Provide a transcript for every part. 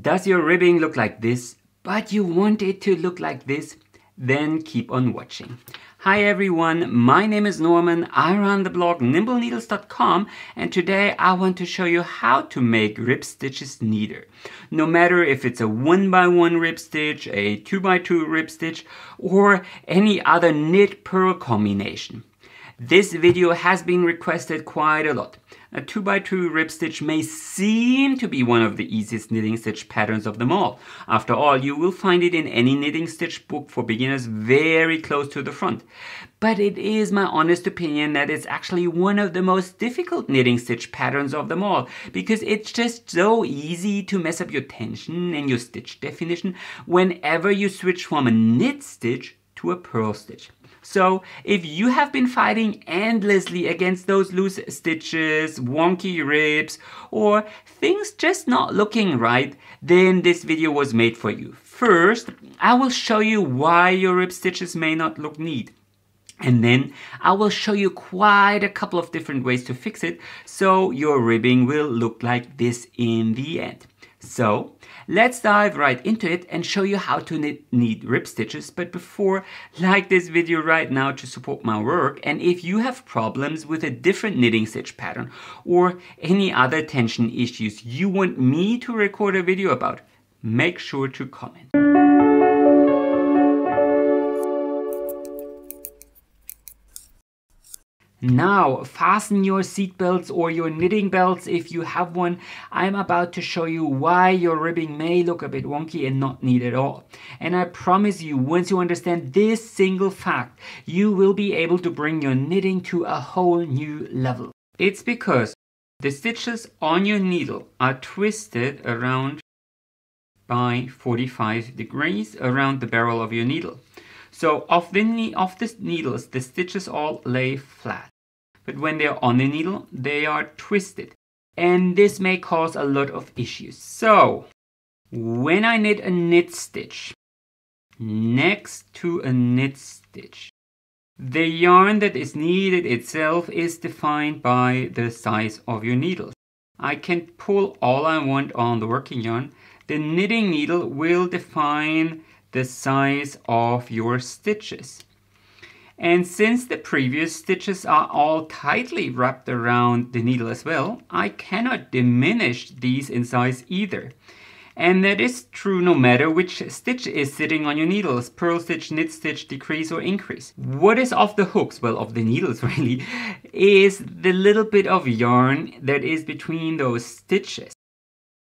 Does your ribbing look like this, but you want it to look like this? Then keep on watching. Hi everyone, my name is Norman, I run the blog nimble-needles.com, and today I want to show you how to make rib stitches neater. No matter if it's a 1x1 rib stitch, a 2x2 rib stitch, or any other knit purl combination. This video has been requested quite a lot. A 2x2 rib stitch may seem to be one of the easiest knitting stitch patterns of them all. After all, you will find it in any knitting stitch book for beginners very close to the front. But it is my honest opinion that it's actually one of the most difficult knitting stitch patterns of them all, because it's just so easy to mess up your tension and your stitch definition whenever you switch from a knit stitch to a purl stitch. So if you have been fighting endlessly against those loose stitches, wonky ribs, or things just not looking right, then this video was made for you. First, I will show you why your rib stitches may not look neat. And then I will show you quite a couple of different ways to fix it, so your ribbing will look like this in the end. So let's dive right into it and show you how to knit neat rib stitches. But before, like this video right now to support my work, and if you have problems with a different knitting stitch pattern or any other tension issues you want me to record a video about, make sure to comment. Now fasten your seat belts or your knitting belts if you have one. I'm about to show you why your ribbing may look a bit wonky and not neat at all. And I promise you, once you understand this single fact, you will be able to bring your knitting to a whole new level. It's because the stitches on your needle are twisted around by 45 degrees around the barrel of your needle. So off the needles, the stitches all lay flat. But when they're on the needle, they are twisted. And this may cause a lot of issues. So when I knit a knit stitch, next to a knit stitch, the yarn that is needed itself is defined by the size of your needle. I can pull all I want on the working yarn. The knitting needle will define the size of your stitches. And since the previous stitches are all tightly wrapped around the needle as well, I cannot diminish these in size either. And that is true no matter which stitch is sitting on your needles, purl stitch, knit stitch, decrease or increase. What is off the hooks, well off the needles really, is the little bit of yarn that is between those stitches.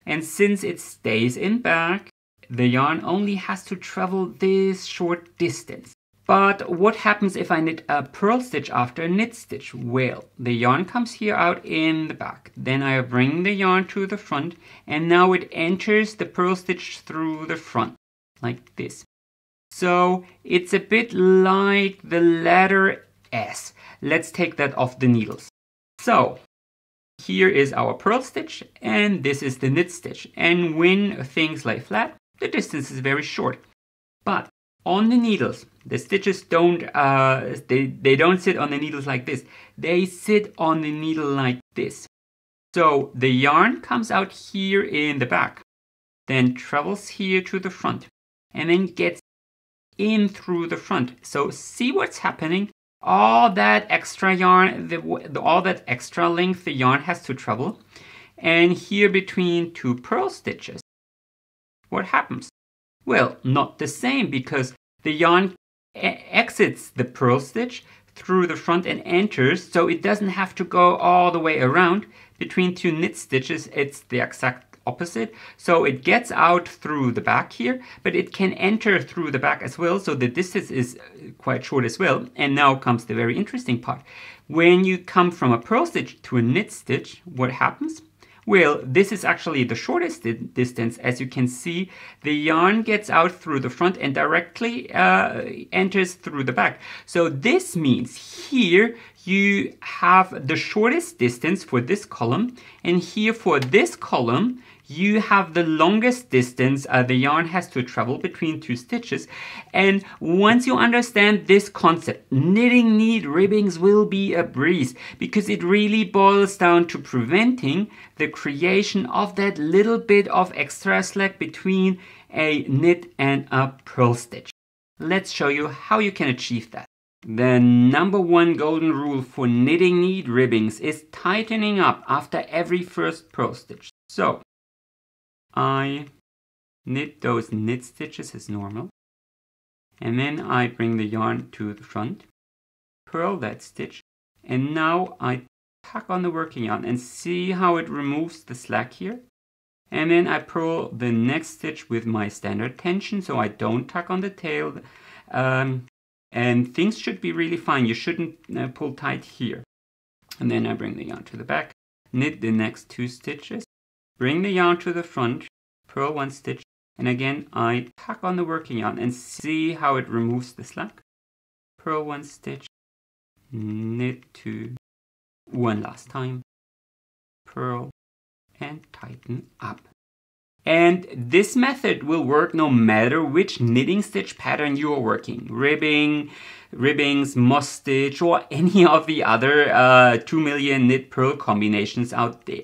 And since it stays in back, the yarn only has to travel this short distance. But what happens if I knit a purl stitch after a knit stitch? Well, the yarn comes here out in the back. Then I bring the yarn to the front, and now it enters the purl stitch through the front, like this. So it's a bit like the letter S. Let's take that off the needles. So here is our purl stitch, and this is the knit stitch. And when things lay flat, the distance is very short. But on the needles, the stitches don't sit on the needles like this. They sit on the needle like this. So the yarn comes out here in the back, then travels here to the front, and then gets in through the front. So see what's happening? All that extra yarn, all that extra length the yarn has to travel. And here between two purl stitches, what happens? Well, not the same, because the yarn exits the purl stitch through the front and enters, so it doesn't have to go all the way around. Between two knit stitches, it's the exact opposite. So it gets out through the back here, but it can enter through the back as well, so the distance is quite short as well. And now comes the very interesting part. When you come from a purl stitch to a knit stitch, what happens? Well, this is actually the shortest distance. As you can see, the yarn gets out through the front and directly enters through the back. So this means here you have the shortest distance for this column, and here for this column you have the longest distance the yarn has to travel between two stitches. And once you understand this concept, knitting knee ribbings will be a breeze, because it really boils down to preventing the creation of that little bit of extra slack between a knit and a purl stitch. Let's show you how you can achieve that. The number one golden rule for knitting knee ribbings is tightening up after every first purl stitch. So I knit those knit stitches as normal, and then I bring the yarn to the front, purl that stitch, and now I tuck on the working yarn and see how it removes the slack here. And then I purl the next stitch with my standard tension, so I don't tuck on the tail, and things should be really fine. You shouldn't pull tight here. And then I bring the yarn to the back, knit the next two stitches, bring the yarn to the front, purl one stitch, and again I tuck on the working yarn and see how it removes the slack. Purl one stitch, knit two, one last time, purl, and tighten up. And this method will work no matter which knitting stitch pattern you are working. Ribbing, ribbings, moss stitch, or any of the other 2 million knit purl combinations out there.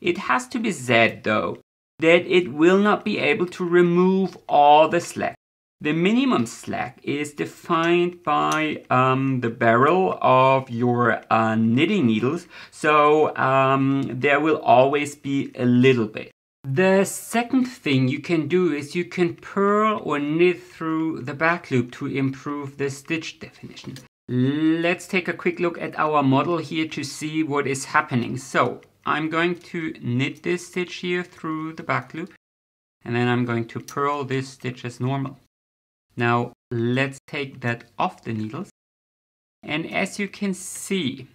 It has to be said, though, that it will not be able to remove all the slack. The minimum slack is defined by the barrel of your knitting needles, so there will always be a little bit. The second thing you can do is you can purl or knit through the back loop to improve the stitch definition. Let's take a quick look at our model here to see what is happening. So I'm going to knit this stitch here through the back loop, and then I'm going to purl this stitch as normal. Now let's take that off the needles, and as you can see,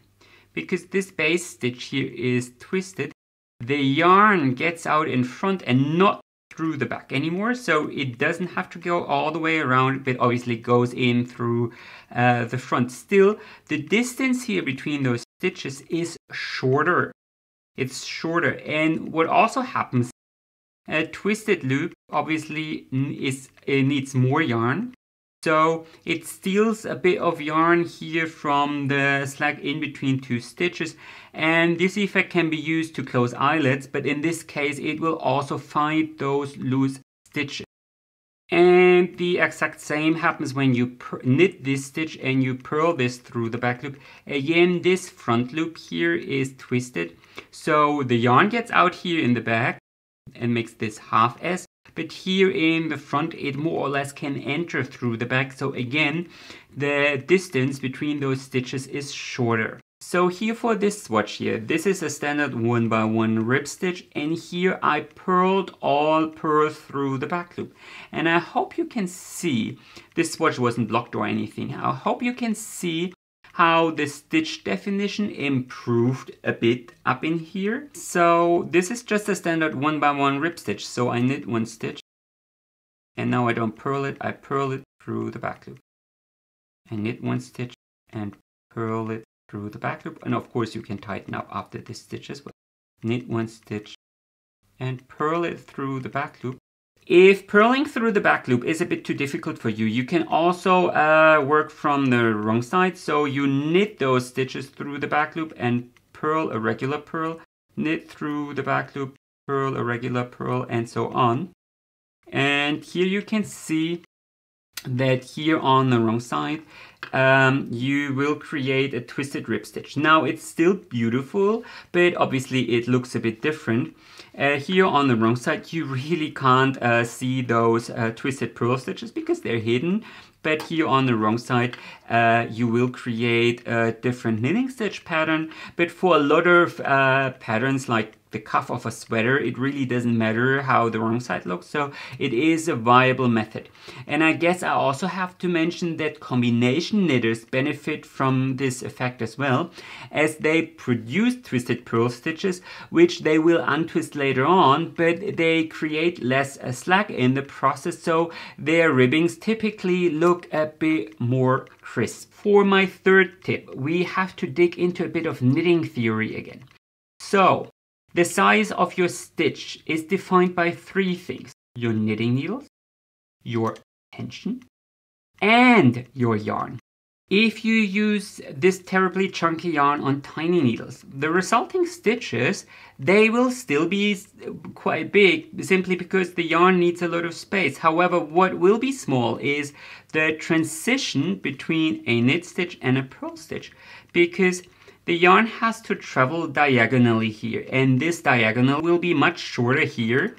because this base stitch here is twisted, the yarn gets out in front and not through the back anymore, so it doesn't have to go all the way around, but obviously goes in through the front. Still, the distance here between those stitches is shorter. It's shorter, and what also happens, a twisted loop obviously needs more yarn, so it steals a bit of yarn here from the slack in between two stitches, and this effect can be used to close eyelets, but in this case it will also find those loose stitches. And the exact same happens when you knit this stitch and you purl this through the back loop. Again, this front loop here is twisted, so the yarn gets out here in the back and makes this half S, but here in the front it more or less can enter through the back, so again the distance between those stitches is shorter. So here for this swatch here, this is a standard 1x1 rib stitch, and here I purled all purl through the back loop, and I hope you can see this swatch wasn't blocked or anything. I hope you can see how the stitch definition improved a bit up in here. So this is just a standard 1x1 rib stitch, so I knit one stitch, and now I don't purl it, I purl it through the back loop. I knit one stitch and purl it through the back loop, and of course you can tighten up after this stitch as well. Knit one stitch and purl it through the back loop. If purling through the back loop is a bit too difficult for you, you can also work from the wrong side. So you knit those stitches through the back loop and purl a regular purl, knit through the back loop, purl a regular purl, and so on. And here you can see that here on the wrong side, you will create a twisted rib stitch. Now it's still beautiful, but obviously it looks a bit different. Here on the wrong side, you really can't see those twisted purl stitches because they're hidden. But here on the wrong side, you will create a different knitting stitch pattern. But for a lot of patterns like the cuff of a sweater, it really doesn't matter how the wrong side looks, so it is a viable method. And I guess I also have to mention that combination knitters benefit from this effect as well, as they produce twisted purl stitches, which they will untwist later on, but they create less slack in the process, so their ribbings typically look a bit more crisp. For my third tip, we have to dig into a bit of knitting theory again. So The size of your stitch is defined by three things: your knitting needles, your tension, and your yarn. If you use this terribly chunky yarn on tiny needles, the resulting stitches, they will still be quite big simply because the yarn needs a lot of space. However, what will be small is the transition between a knit stitch and a purl stitch, because the yarn has to travel diagonally here, and this diagonal will be much shorter here.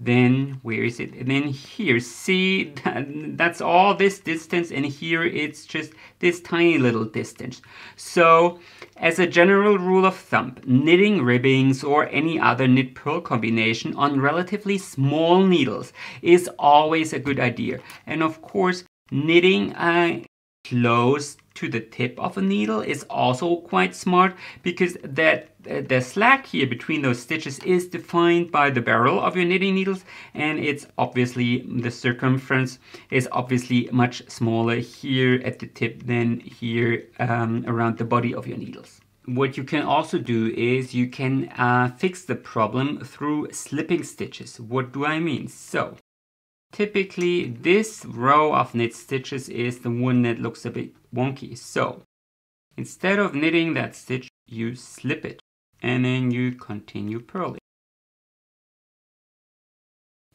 Then where is it? And then here, see, that's all this distance, and here it's just this tiny little distance. So as a general rule of thumb, knitting ribbings or any other knit purl combination on relatively small needles is always a good idea. And of course, knitting close to the tip of a needle is also quite smart, because the slack here between those stitches is defined by the barrel of your knitting needles, and it's obviously, the circumference is obviously much smaller here at the tip than here around the body of your needles. What you can also do is you can fix the problem through slipping stitches. What do I mean? So typically this row of knit stitches is the one that looks a bit wonky. So instead of knitting that stitch, you slip it and then you continue purling.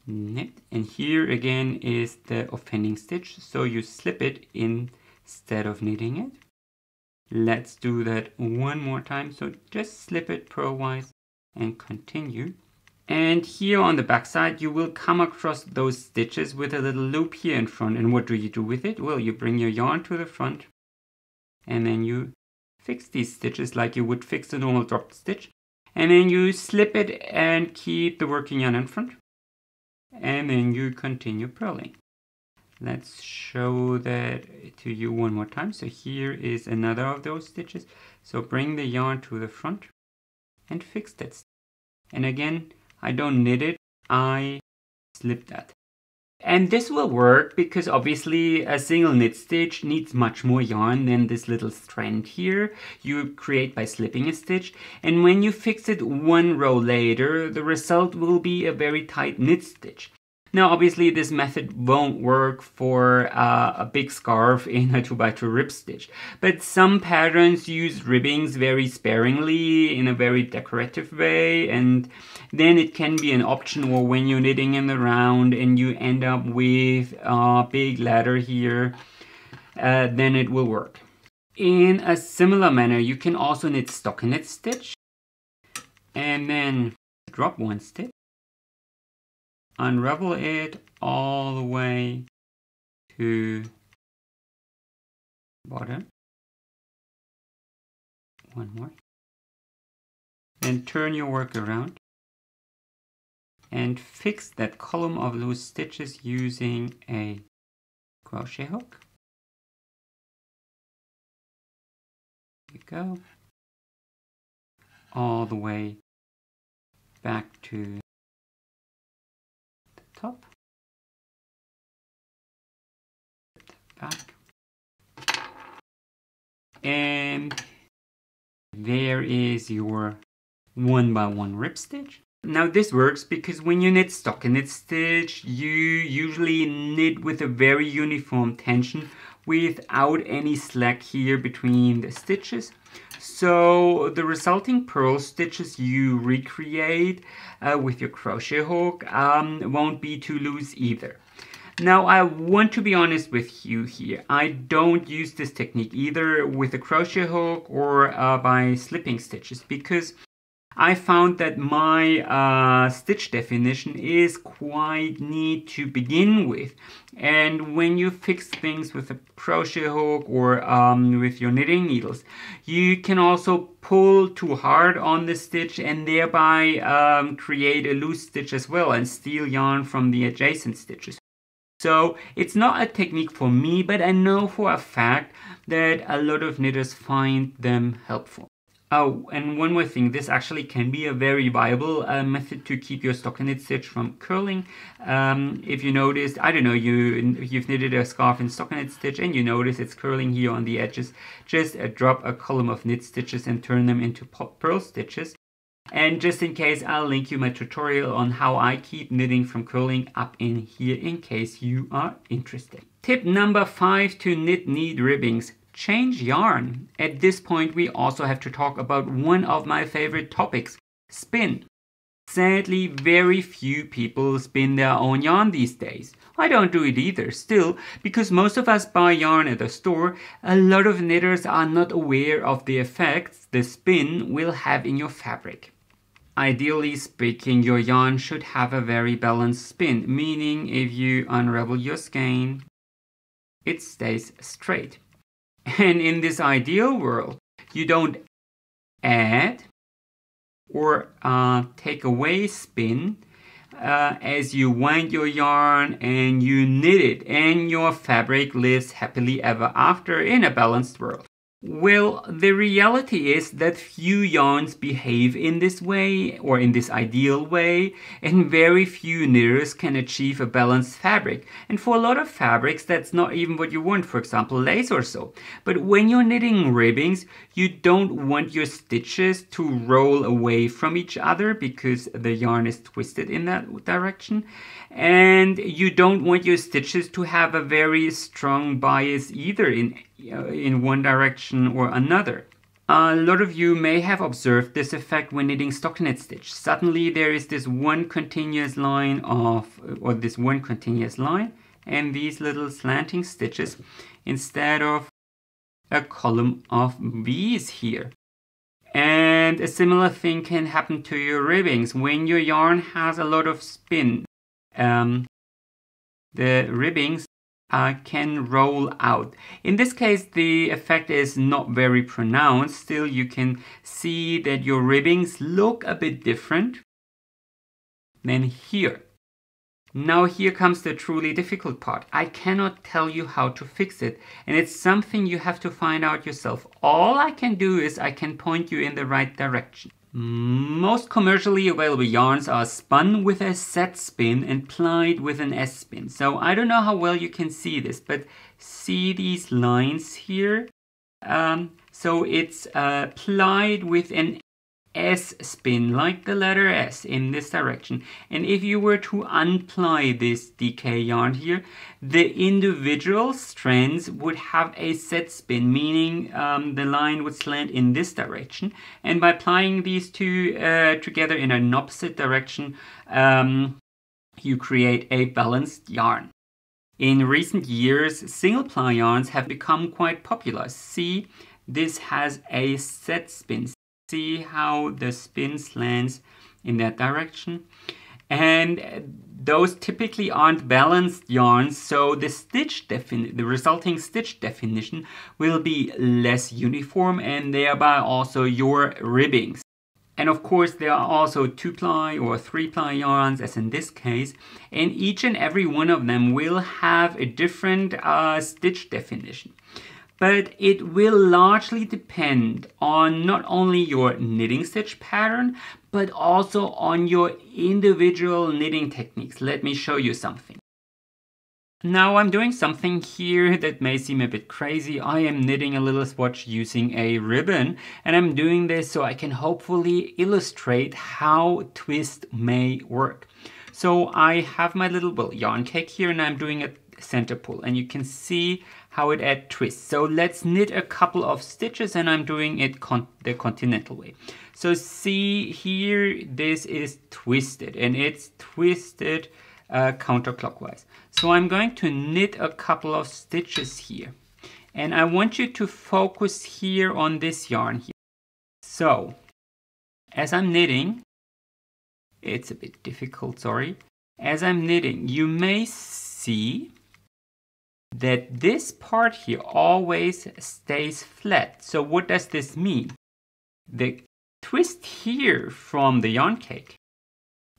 Knit, and here again is the offending stitch. So you slip it instead of knitting it. Let's do that one more time. So just slip it purlwise and continue. And here on the back side, you will come across those stitches with a little loop here in front. And what do you do with it? Well, you bring your yarn to the front and then you fix these stitches like you would fix a normal dropped stitch. And then you slip it and keep the working yarn in front. And then you continue purling. Let's show that to you one more time. So here is another of those stitches. So bring the yarn to the front and fix that stitch. And again, I don't knit it, I slip that. And this will work because obviously a single knit stitch needs much more yarn than this little strand here you create by slipping a stitch. And when you fix it one row later, the result will be a very tight knit stitch. Now obviously this method won't work for a big scarf in a 2x2 rib stitch, but some patterns use ribbings very sparingly in a very decorative way, and then it can be an option, or when you're knitting in the round and you end up with a big ladder here, then it will work. In a similar manner, you can also knit stockinette stitch and then drop one stitch, unravel it all the way to bottom, one more, then turn your work around and fix that column of loose stitches using a crochet hook. There you go, all the way back to top, back, and there is your 1x1 rib stitch. Now this works because when you knit stockinette stitch, you usually knit with a very uniform tension without any slack here between the stitches. So the resulting purl stitches you recreate with your crochet hook won't be too loose either. Now I want to be honest with you here. I don't use this technique either with a crochet hook or by slipping stitches, because I found that my stitch definition is quite neat to begin with. And when you fix things with a crochet hook or with your knitting needles, you can also pull too hard on the stitch and thereby create a loose stitch as well and steal yarn from the adjacent stitches. So it's not a technique for me, but I know for a fact that a lot of knitters find them helpful. Oh, and one more thing, this actually can be a very viable method to keep your stockinette stitch from curling. If you noticed, I don't know, you've knitted a scarf in stockinette stitch and you notice it's curling here on the edges, just drop a column of knit stitches and turn them into pop purl stitches. And just in case, I'll link you my tutorial on how I keep knitting from curling up in here in case you are interested. Tip number 5 to knit knee ribbings. Change yarn. At this point, we also have to talk about one of my favorite topics, spin. Sadly, very few people spin their own yarn these days. I don't do it either, still, because most of us buy yarn at the store, a lot of knitters are not aware of the effects the spin will have in your fabric. Ideally speaking, your yarn should have a very balanced spin, meaning if you unravel your skein, it stays straight. And in this ideal world, you don't add or take away spin as you wind your yarn and you knit it, and your fabric lives happily ever after in a balanced world. Well, the reality is that few yarns behave in this way or in this ideal way, and very few knitters can achieve a balanced fabric. And for a lot of fabrics, that's not even what you want, for example, lace or so. But when you're knitting ribbings, you don't want your stitches to roll away from each other because the yarn is twisted in that direction. And you don't want your stitches to have a very strong bias either in one direction or another. A lot of you may have observed this effect when knitting stockinette stitch. Suddenly there is this one continuous line and these little slanting stitches instead of a column of V's here. And a similar thing can happen to your ribbings. When your yarn has a lot of spin, the ribbings can roll out. In this case, the effect is not very pronounced. Still, you can see that your ribbings look a bit different than here. Now here comes the truly difficult part. I cannot tell you how to fix it, and it's something you have to find out yourself. All I can do is I can point you in the right direction. Most commercially available yarns are spun with a set spin and plied with an S spin. So I don't know how well you can see this, but see these lines here? So it's plied with an S spin, like the letter S in this direction. And if you were to unply this DK yarn here, the individual strands would have a set spin, meaning the line would slant in this direction. And by plying these two together in an opposite direction, you create a balanced yarn. In recent years, single ply yarns have become quite popular. See, this has a set spin. See how the spin slants in that direction, and those typically aren't balanced yarns, so the resulting stitch definition will be less uniform and thereby also your ribbings. And of course there are also 2-ply or 3-ply yarns, as in this case, and each and every one of them will have a different stitch definition. But it will largely depend on not only your knitting stitch pattern, but also on your individual knitting techniques. Let me show you something. Now I'm doing something here that may seem a bit crazy. I am knitting a little swatch using a ribbon, and I'm doing this so I can hopefully illustrate how twist may work. So I have my little yarn cake here, and I'm doing a center pull, and you can see how it adds twist. So let's knit a couple of stitches, and I'm doing it the continental way. So see here, this is twisted, and it's twisted counterclockwise. So I'm going to knit a couple of stitches here, and I want you to focus here on this yarn here. So as I'm knitting, it's a bit difficult, sorry. As I'm knitting, you may see that this part here always stays flat. So what does this mean? The twist here from the yarn cake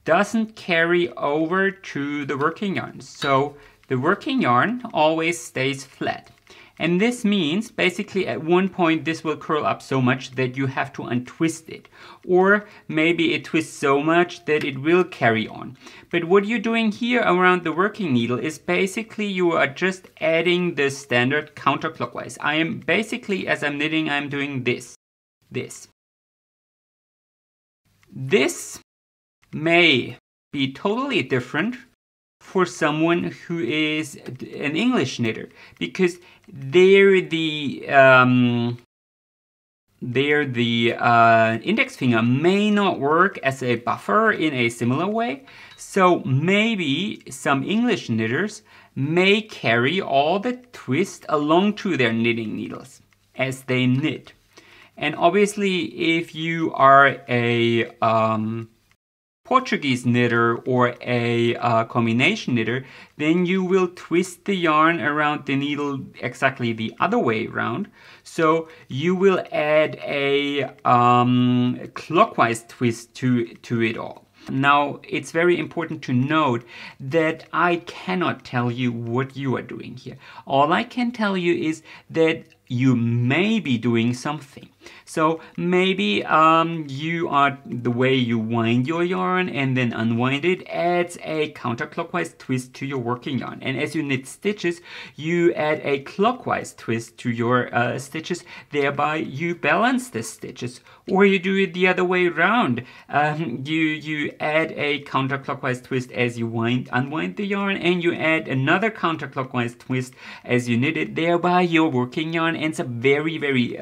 doesn't carry over to the working yarn. So the working yarn always stays flat. And this means basically at one point this will curl up so much that you have to untwist it. Or maybe it twists so much that it will carry on. But what you're doing here around the working needle is basically you are just adding the standard counterclockwise. I am basically, as I'm knitting, I'm doing this, this. This may be totally different for someone who is an English knitter, because their index finger may not work as a buffer in a similar way. So maybe some English knitters may carry all the twist along to their knitting needles as they knit. And obviously, if you are a Portuguese knitter or a combination knitter, then you will twist the yarn around the needle exactly the other way around. So you will add a clockwise twist to it all. Now, it's very important to note that I cannot tell you what you are doing here. All I can tell you is that you may be doing something. So maybe the way you wind your yarn and then unwind it adds a counterclockwise twist to your working yarn. And as you knit stitches, you add a clockwise twist to your stitches, thereby you balance the stitches. Or you do it the other way around. You add a counterclockwise twist as you unwind the yarn, and you add another counterclockwise twist as you knit it, thereby your working yarn ends up very, very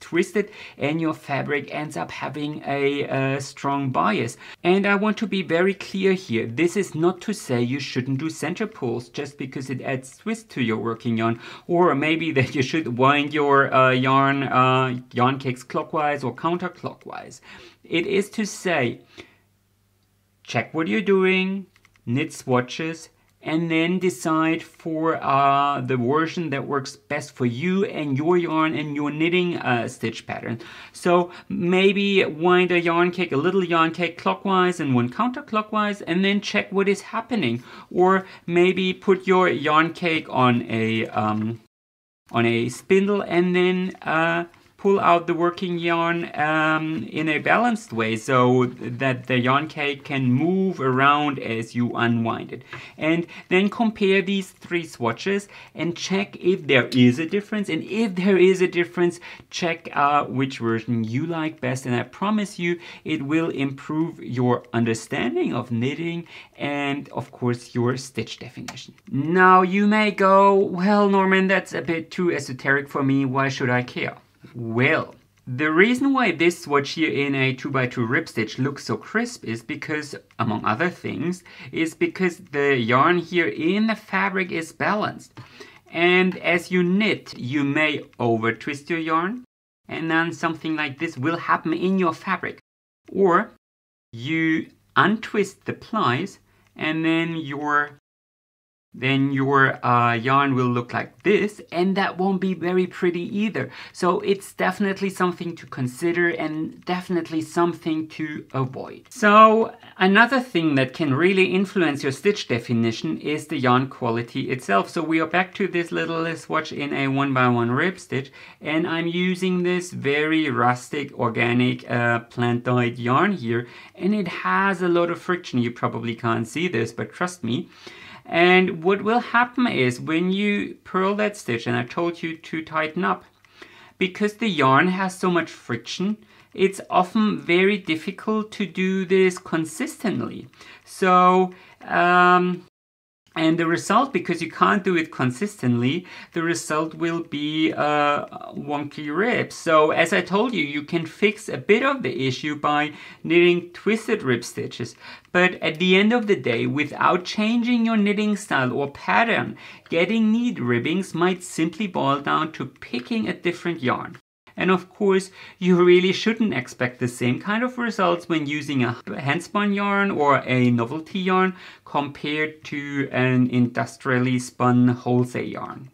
twisted, and your fabric ends up having a strong bias. And I want to be very clear here. This is not to say you shouldn't do center pulls just because it adds twist to your working yarn, or maybe that you should wind your yarn cakes clockwise or counterclockwise. It is to say, check what you're doing, knit swatches, and then decide for the version that works best for you and your yarn and your knitting stitch pattern. So maybe wind a yarn cake, a little yarn cake clockwise and one counterclockwise, and then check what is happening. Or maybe put your yarn cake on a spindle and then pull out the working yarn in a balanced way so that the yarn cake can move around as you unwind it. And then compare these three swatches and check if there is a difference. And if there is a difference, check which version you like best. And I promise you, it will improve your understanding of knitting and of course your stitch definition. Now you may go, well, Norman, that's a bit too esoteric for me. Why should I care? Well, the reason why this swatch here in a 2x2 rib stitch looks so crisp is because, among other things, is because the yarn here in the fabric is balanced. And as you knit, you may over twist your yarn, and then something like this will happen in your fabric. Or you untwist the plies, and then your yarn will look like this, and that won't be very pretty either. So it's definitely something to consider and definitely something to avoid. So another thing that can really influence your stitch definition is the yarn quality itself. So we are back to this little swatch in a 1x1 rib stitch, and I'm using this very rustic organic plant dyed yarn here, and it has a lot of friction. You probably can't see this, but trust me. And what will happen is when you purl that stitch, and I told you to tighten up, because the yarn has so much friction, it's often very difficult to do this consistently. So, and the result, because you can't do it consistently, the result will be wonky ribs. So as I told you, you can fix a bit of the issue by knitting twisted rib stitches. But at the end of the day, without changing your knitting style or pattern, getting neat ribbings might simply boil down to picking a different yarn. And of course, you really shouldn't expect the same kind of results when using a hand-spun yarn or a novelty yarn compared to an industrially spun wholesale yarn.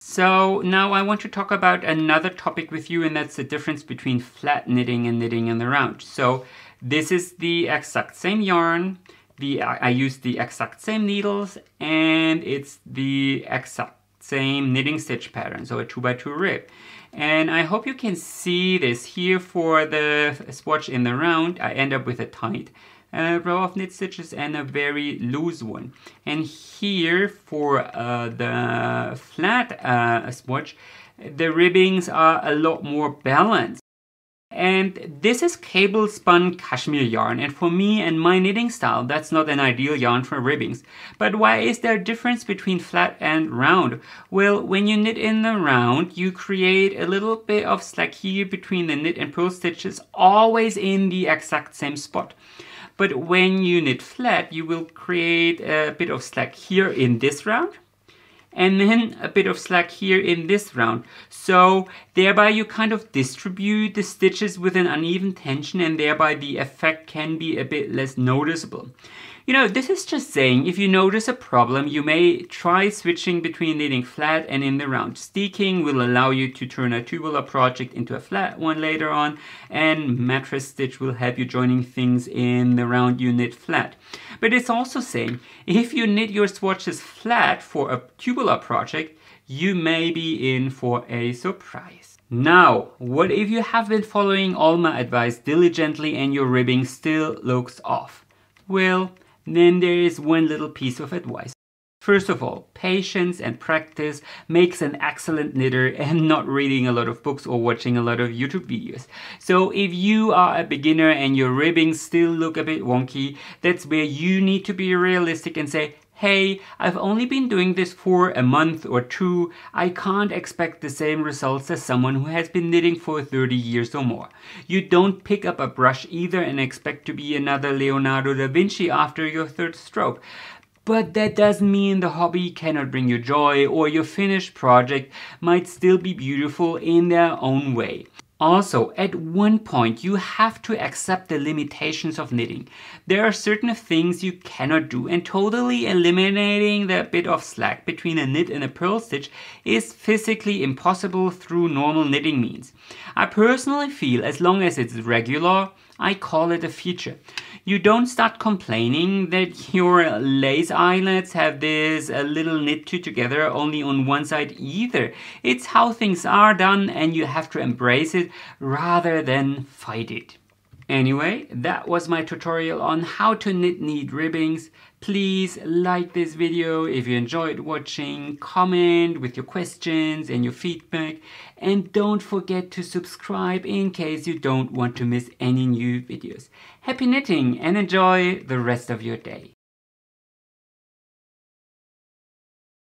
So now I want to talk about another topic with you, and that's the difference between flat knitting and knitting in the round. So this is the exact same yarn, I use the exact same needles, and it's the exact same knitting stitch pattern, so a 2x2 rib. And I hope you can see this here for the swatch in the round. I end up with a tight row of knit stitches and a very loose one. And here for the flat swatch, the ribbings are a lot more balanced. And this is cable spun cashmere yarn, and for me and my knitting style, that's not an ideal yarn for ribbings. But why is there a difference between flat and round? Well, when you knit in the round, you create a little bit of slack here between the knit and purl stitches, always in the exact same spot. But when you knit flat, you will create a bit of slack here in this round, and then a bit of slack here in this round. So thereby you kind of distribute the stitches with an uneven tension, and thereby the effect can be a bit less noticeable. You know, this is just saying, if you notice a problem, you may try switching between knitting flat and in the round. Steeking will allow you to turn a tubular project into a flat one later on, and mattress stitch will help you joining things in the round you knit flat. But it's also saying, if you knit your swatches flat for a tubular project, you may be in for a surprise. Now, what if you have been following all my advice diligently and your ribbing still looks off? Well, then there is one little piece of advice. First of all, patience and practice makes an excellent knitter, and not reading a lot of books or watching a lot of YouTube videos. So if you are a beginner and your ribbings still look a bit wonky, that's where you need to be realistic and say, hey, I've only been doing this for a month or two. I can't expect the same results as someone who has been knitting for 30 years or more. You don't pick up a brush either and expect to be another Leonardo da Vinci after your third stroke. But that doesn't mean the hobby cannot bring you joy, or your finished project might still be beautiful in their own way. Also, at one point, you have to accept the limitations of knitting. There are certain things you cannot do, and totally eliminating that bit of slack between a knit and a purl stitch is physically impossible through normal knitting means. I personally feel, as long as it's regular, I call it a feature. You don't start complaining that your lace eyelets have this little knit two together only on one side either. It's how things are done, and you have to embrace it rather than fight it. Anyway, that was my tutorial on how to knit neat ribbings. Please like this video if you enjoyed watching, comment with your questions and your feedback, and don't forget to subscribe in case you don't want to miss any new videos. Happy knitting and enjoy the rest of your day.